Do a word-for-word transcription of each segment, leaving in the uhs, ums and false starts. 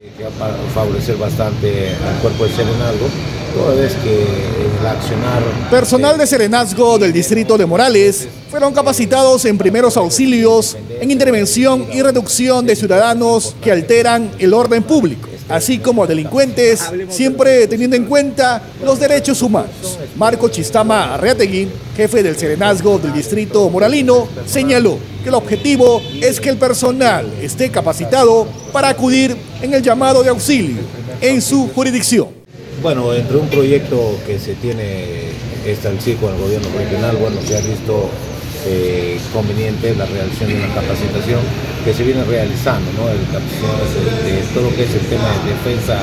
Que va a favorecer bastante al cuerpo de serenazgo, toda vez que el accionar... Personal de serenazgo del distrito de Morales fueron capacitados en primeros auxilios, en intervención y reducción de ciudadanos que alteran el orden público, así como delincuentes, siempre teniendo en cuenta los derechos humanos. Marco Chistama Arreateguín, jefe del serenazgo del distrito moralino, señaló que el objetivo es que el personal esté capacitado para acudir en el llamado de auxilio en su jurisdicción. Bueno, entre un proyecto que se tiene establecido con el gobierno regional, bueno, se ha visto eh, conveniente la realización de una capacitación que se viene realizando, ¿no? El capacitación de todo lo que es el tema de defensa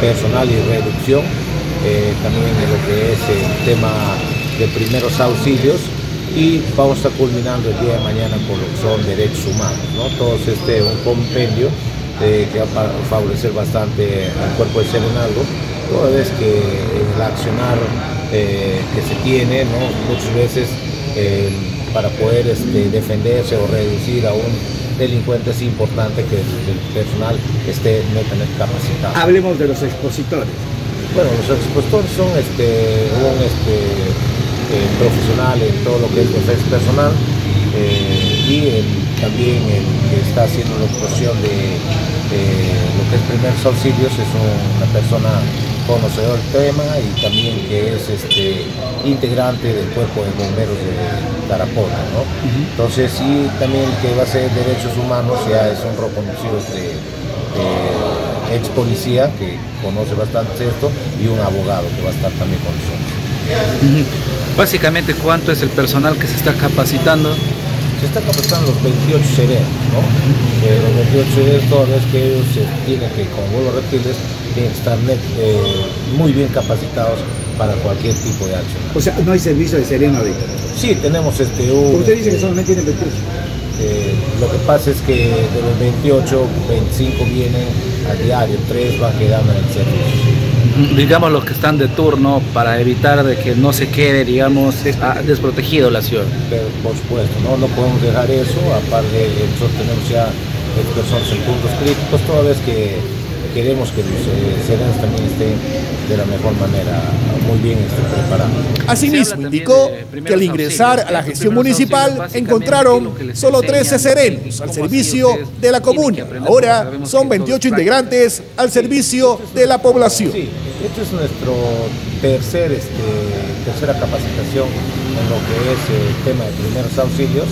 personal y reducción, eh, también de lo que es el tema de primeros auxilios, y vamos a estar culminando el día de mañana con lo que son derechos humanos, ¿no? Todo este un compendio eh, que va a favorecer bastante al cuerpo de serenazgo, toda vez que el accionar eh, que se tiene, ¿no? Muchas veces eh, para poder este, defenderse o reducir a un delincuente es importante que el, el personal esté netamente capacitado. Hablemos de los expositores. Bueno, los expositores son este, un este, Eh, profesional en todo lo que es defensa personal eh, y el, también el que está haciendo la exposición de, de lo que es primeros auxilios es una persona conocedora del tema y también que es este, integrante del cuerpo de bomberos de Tarapoto, ¿no? Uh-huh. Entonces, y también que va a ser derechos humanos, ya es un reconocido de, de ex policía que conoce bastante esto y un abogado que va a estar también con nosotros. Básicamente, ¿cuánto es el personal que se está capacitando? Se está capacitando los veintiocho serenos, ¿no? Eh, los veintiocho serenos, todas las que ellos eh, tienen que, con vuelos reptiles, tienen que estar net, eh, muy bien capacitados para cualquier tipo de acción. O sea, ¿no hay servicio de sereno ahorita? Sí, tenemos este... un, ¿usted dice eh, que solamente tienen veintiocho? Eh, lo que pasa es que de los veintiocho, veinticinco vienen a diario, tres van quedando en el servicio. Digamos los que están de turno para evitar de que no se quede, digamos, desprotegido, desprotegido la ciudad. Pero, por supuesto, no, no podemos dejar eso, aparte nosotros tenemos ya personas en puntos críticos, toda vez que queremos que los serenos también estén de la mejor manera, muy bien preparados. Asimismo, indicó que al ingresar a la gestión municipal encontraron solo trece serenos al servicio de la comuna. Ahora son veintiocho integrantes al servicio de la población. Sí, este es nuestro tercer, este, tercera capacitación en lo que es el tema de primeros auxilios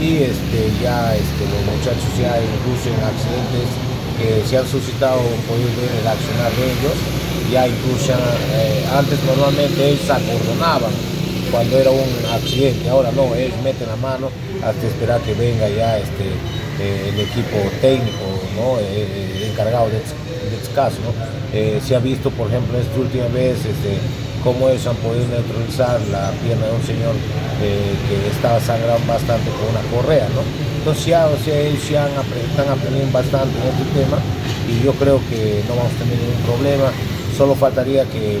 y este, ya este, los muchachos ya incluso en accidentes que se han suscitado, podido ver el accionar de ellos, ya incluso eh, antes normalmente ellos se acordonaban cuando era un accidente, ahora no, ellos meten la mano hasta esperar que venga ya este, eh, el equipo técnico, ¿no? eh, encargado de este caso, ¿no? eh, se ha visto, por ejemplo, esta última vez este, cómo ellos han podido neutralizar la pierna de un señor eh, que estaba sangrando bastante con una correa, ¿no? Entonces ya, o sea, ellos ya han, están aprendiendo bastante en este tema y yo creo que no vamos a tener ningún problema. Solo faltaría que eh,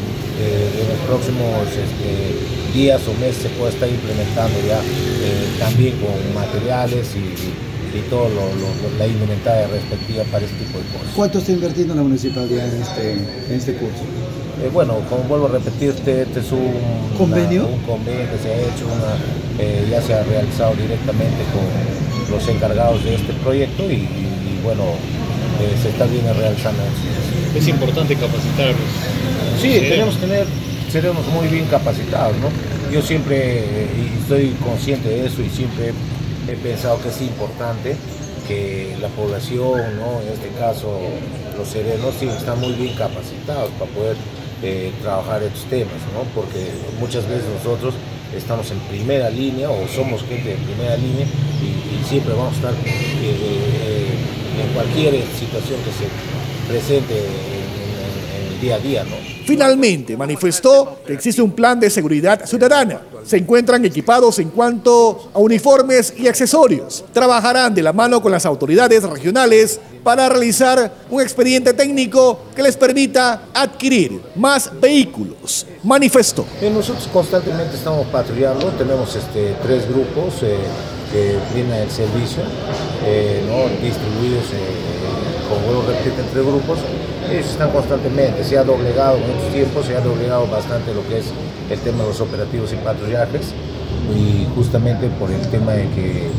en los próximos este, días o meses se pueda estar implementando ya eh, también con materiales y, y todo lo, lo, la indumentaria respectiva para este tipo de cosas. ¿Cuánto está invirtiendo la municipalidad en este, en este curso? Eh, bueno, como vuelvo a repetir, este, este es un convenio, una, un convenio que se ha hecho, una, eh, ya se ha realizado directamente con los encargados de este proyecto y, y, y bueno, eh, se está bien realizando eso. Es importante capacitarlos. Sí, tenemos que tener seremos muy bien capacitados, ¿no? Yo siempre estoy consciente de eso y siempre he pensado que es importante que la población, ¿no? En este caso los serenos, sí, están muy bien capacitados para poder eh, trabajar estos temas, ¿no? Porque muchas veces nosotros estamos en primera línea o somos gente de primera línea y, y siempre vamos a estar eh, eh, en cualquier situación que se presente en, en, en el día a día, ¿no? Finalmente, manifestó que existe un plan de seguridad ciudadana. Se encuentran equipados en cuanto a uniformes y accesorios. Trabajarán de la mano con las autoridades regionales para realizar un expediente técnico que les permita adquirir más vehículos, manifestó. Nosotros constantemente estamos patrullando, tenemos este, tres grupos eh, que vienen al servicio, eh, ¿no? distribuidos en... Eh, como uno repite entre grupos, ellos están constantemente, se ha doblegado en estos tiempos, se ha doblegado bastante lo que es el tema de los operativos y patrullajes, y justamente por el tema de que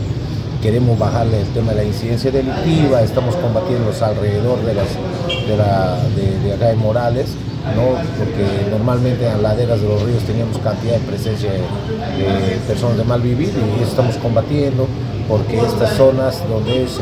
queremos bajarle el tema de la incidencia delictiva, estamos combatiendo los alrededor de, las, de, la, de, de acá de Morales, ¿no? Porque normalmente en las laderas de los ríos teníamos cantidad de presencia de, de personas de mal vivir y estamos combatiendo porque estas zonas donde es,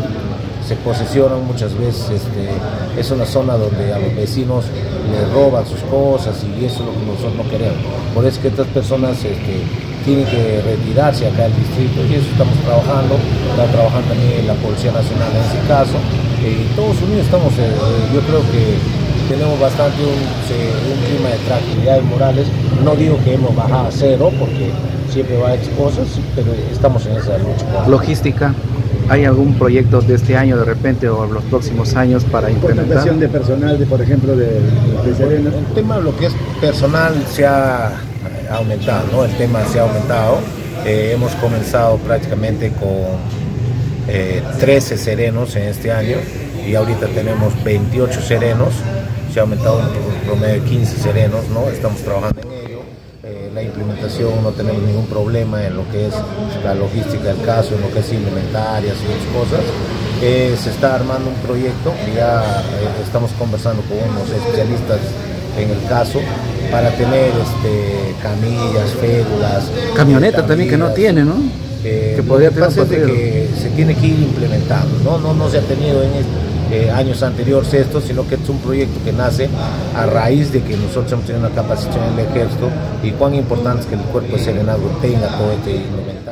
se posesionan muchas veces, este, es una zona donde a los vecinos les roban sus cosas y eso es lo que nosotros no queremos. Por eso es que estas personas este, tienen que retirarse acá del distrito y eso estamos trabajando, está trabajando también la Policía Nacional en ese caso. Y todos unidos estamos, eh, yo creo que tenemos bastante un, un clima de tranquilidad en Morales. No digo que hemos bajado a cero porque siempre va a haber cosas, pero estamos en esa lucha. Logística. ¿Hay algún proyecto de este año de repente o los próximos años para implementar? Contratación de personal, de, por ejemplo, de, de Serena. El tema de lo que es personal se ha aumentado, ¿no? El tema se ha aumentado. Eh, hemos comenzado prácticamente con eh, trece serenos en este año y ahorita tenemos veintiocho serenos. Se ha aumentado un promedio de quince serenos, ¿no? Estamos trabajando en ello. La implementación, no tenemos ningún problema en lo que es la logística del caso, en lo que es inventarias y otras cosas. Eh, se está armando un proyecto, ya eh, estamos conversando con unos especialistas en el caso para tener este, camillas, férulas. Camioneta también que no tiene, ¿no? Eh, que podría tener un que se tiene que ir implementando, ¿no? No, no, no se ha tenido en este. Eh, años anteriores esto, sino que es un proyecto que nace a raíz de que nosotros hemos tenido una capacitación en el ejército y cuán importante es que el cuerpo de serenazgo tenga todo este instrumento.